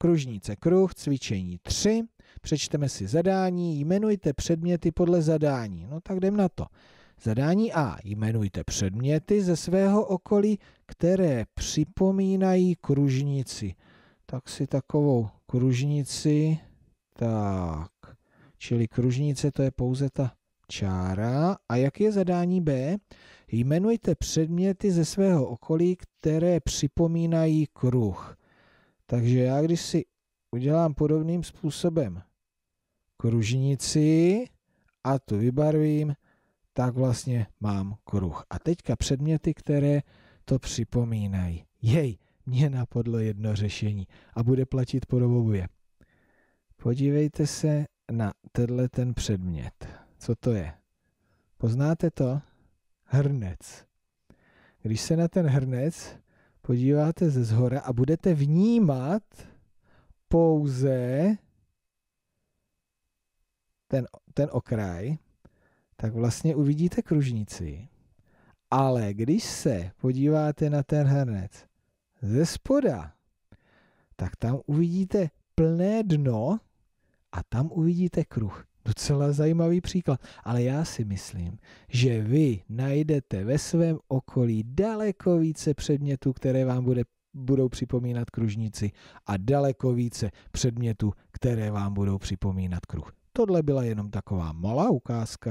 kružnice kruh, cvičení 3, přečteme si zadání, jmenujte předměty podle zadání. No tak jdem na to. Zadání A. Jmenujte předměty ze svého okolí, které připomínají kružnici. Tak si takovou kružnici, tak, čili kružnice to je pouze ta čára. A jak je zadání B? Jmenujte předměty ze svého okolí, které připomínají kruh. Takže já, když si udělám podobným způsobem kružnici a tu vybarvím, tak vlastně mám kruh. A teďka předměty, které to připomínají. Jej, mě napadlo jedno řešení a bude platit podobově. Podívejte se na tenhle ten předmět. Co to je? Poznáte to? Hrnec. Když se na ten hrnec podíváte ze zhora a budete vnímat pouze ten okraj, tak vlastně uvidíte kružnici. Ale když se podíváte na ten hrnec ze spoda, tak tam uvidíte plné dno a tam uvidíte kruh. Docela zajímavý příklad. Ale já si myslím, že vy najdete ve svém okolí daleko více předmětů, které vám budou připomínat kružnici, a daleko více předmětů, které vám budou připomínat kruh. Tohle byla jenom taková malá ukázka.